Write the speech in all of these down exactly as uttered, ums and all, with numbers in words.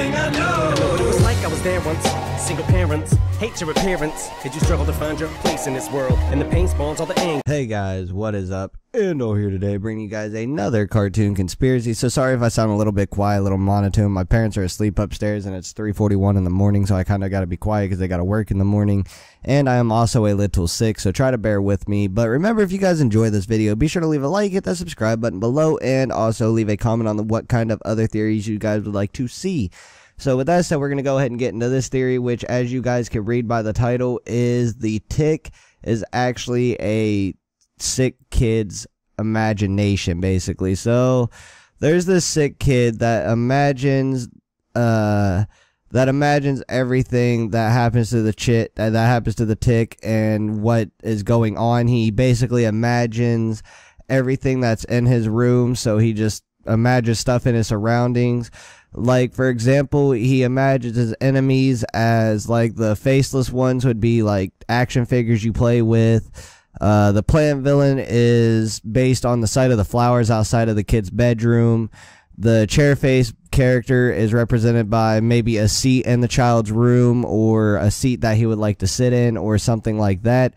everything I know. It was like I was there once. Single parents hate your appearance. Did you struggle to find your place in this world? And the pain spawns all the anger. Hey guys, what is up? Arthur here today, bringing you guys another cartoon conspiracy. So sorry if I sound a little bit quiet, a little monotone. My parents are asleep upstairs and it's three forty-one in the morning, so I kind of got to be quiet because they got to work in the morning. And I am also a little sick, so try to bear with me. But remember, if you guys enjoy this video, be sure to leave a like, hit that subscribe button below, and also leave a comment on the, what kind of other theories you guys would like to see. So with that said, we're going to go ahead and get into this theory, which, as you guys can read by the title, is The Tick is actually a sick kid's imagination, basically. So there's this sick kid that imagines uh that imagines everything that happens to the chit that happens to the tick and what is going on. He basically imagines everything that's in his room, so he just imagines stuff in his surroundings. Like, for example, he imagines his enemies as, like, the faceless ones would be like action figures you play with. Uh, the planned villain is based on the sight of the flowers outside of the kid's bedroom. The chairface character is represented by maybe a seat in the child's room or a seat that he would like to sit in or something like that.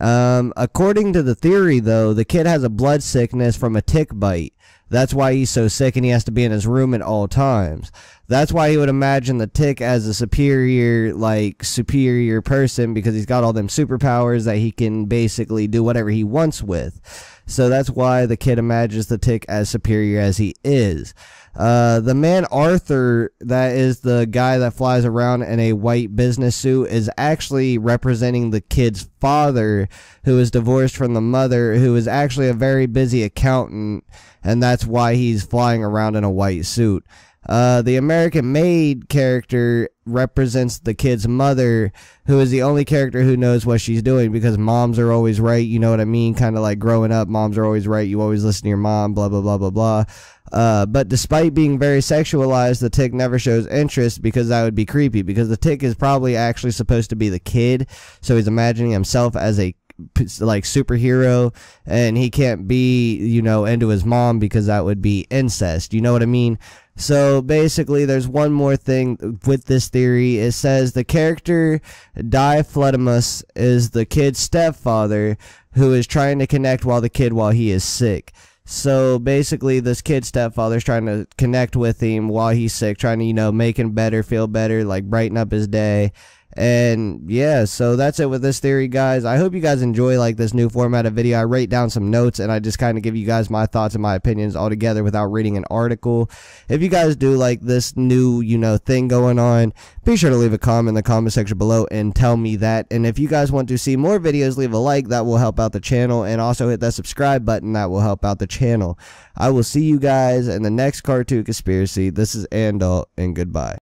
Um, according to the theory, though, the kid has a blood sickness from a tick bite. That's why he's so sick and he has to be in his room at all times. That's why he would imagine the tick as a superior, like, superior person, because he's got all them superpowers that he can basically do whatever he wants with. So that's why the kid imagines the tick as superior as he is. Uh, the man Arthur, that is the guy that flies around in a white business suit, is actually representing the kid's father, who is divorced from the mother, who is actually a very busy accountant, and that's why he's flying around in a white suit. Uh, the American Maid character represents the kid's mother, who is the only character who knows what she's doing, because moms are always right, you know what I mean? Kind of like growing up, moms are always right, you always listen to your mom, blah, blah, blah, blah, blah. Uh, but despite being very sexualized, the tick never shows interest, because that would be creepy, because the tick is probably actually supposed to be the kid, so he's imagining himself as a like superhero, and he can't be, you know, into his mom, because that would be incest, you know what I mean? So basically, there's one more thing with this theory. It says the character Di Fluddimus is the kid's stepfather, who is trying to connect while the kid while he is sick. So basically, this kid's stepfather's trying to connect with him while he's sick, trying to, you know, make him better, feel better, like brighten up his day. And yeah, so that's it with this theory, guys. I hope you guys enjoy, like, this new format of video. I write down some notes and I just kind of give you guys my thoughts and my opinions all together without reading an article. If you guys do like this new, you know, thing going on, be sure to leave a comment in the comment section below and tell me that. And if you guys want to see more videos, leave a like. That will help out the channel. And also hit that subscribe button. That will help out the channel. I will see you guys in the next cartoon conspiracy. This is Arthur, and goodbye.